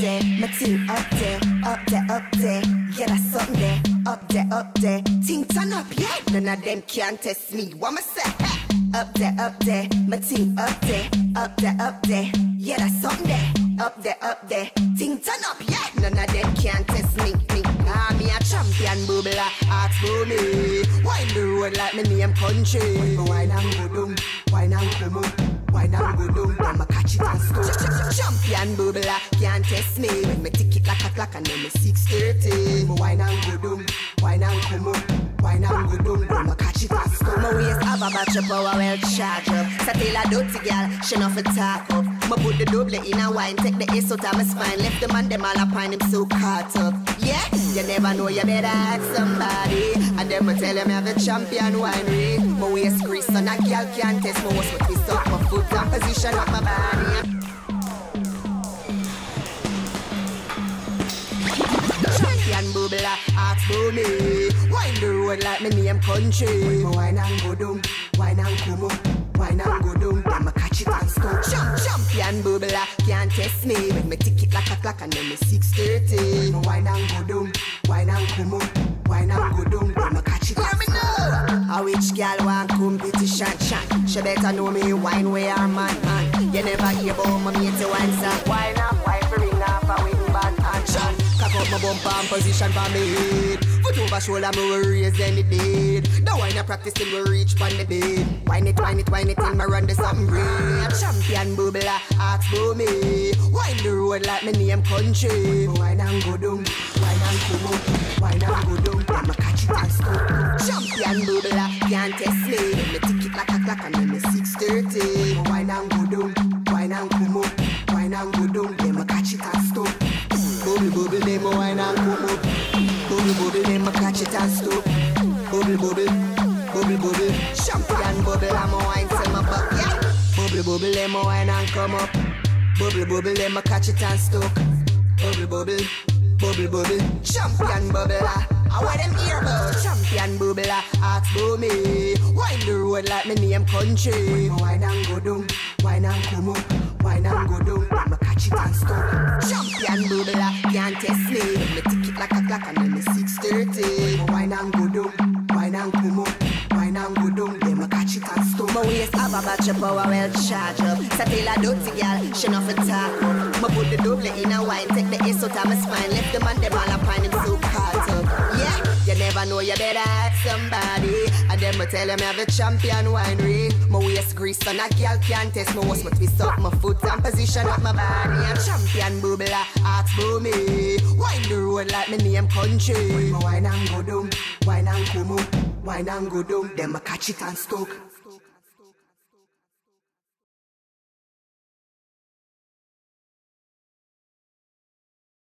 there, my team up there, up there, up there. Yeah, that's up there, up there, up there. Ting turn up, yeah. None of them can test me. What am I saying? Up there, my team up there, up there, up there. Yeah, that's up there, up there, up there. Ting turn up, yeah. None of them can test me. Me a champion, boobla, ask for me. Why do it like me name country? Why not go down? Why not go down? Why not go down? I'ma catch it and score. Champion, boobla, can't test me. When me tick it like a clock and then me 6:30. Why not go down? Why not go down? Why not go down? I'ma catch it and score. My waist have a battery power well charged up. Satel a dirty girl, she no for talk up. Me put the double in a wine, take the ace out of me spine. Left the man them all up and him so caught up. Yeah, you never know, you better ask somebody. And then me tell him I have a champion winery. My waist crease on a girl can't test me. What's with this up? My foot and position of my body. Champion boobla, ask for me. Wine the road like me name country. Wine and go down, wine and come up. Wine and go down, I'ma catch it and score. Champion boobla, can't test me. When me tick it like a clock and then me 6:30. Wine and go down, wine and come up. Wine and go down, I'ma catch it and score. A witch girl want competition, chan. She better know me wine way her man. You never hear about my mate to wine sack. Wine up, wine for ring up, a win back and chan. Cock up my bumper and position for me head. Foot over shoulder, me will raise any bed. The wine I practice till we reach pon the bed. Wine it, wine it, wine it till me run the something great. Champion boobla, ask for me. Wine the road like me name country. Wine and go down, wine and come up, wine and go down. I'ma catch it and score. Champion boobla, can't test me. When me tick it like a clock and then me 6:30. Wine and go down, wine and come up, wine and go down. I'ma catch it and score. Bubble bubble, then me wine and come up. Bubble bubble, then me catch it and score. Bubble bubble, bubble bubble, champion bubble, I'ma wine till my buck, yeah. Bubble bubble, let me wine and come up. Bubble bubble, let me catch it and stoke. Bubble bubble, bubble bubble, champion bubble, I wear them earbuds. Champion bubble, ask for me. Wine the road like me name country. Wine and go down, wine and come up, wine and go down. I'ma catch it and stoke. Champion bubble, can't test me. Me tick it like a clock and then me 6:30. Wine and go down. Wine and come up, wine and go down, then me catch it and stomp. My waist have a battery power well charged up. Satel a dirty girl, she no for talk up. Me put the double in a wine, take the ace out of me spine. Left the man them all up and him so caught up. Yeah, you never know, you better ask somebody. And then me tell him I have a champion winery. My waist grease on a girl can't test me. What's me twist up my foot and position up my body. A champion boobla, ask for me. Wine the road like me name country. Wine and go down, wine and come up. Wine and go down, then I catch it and stoke.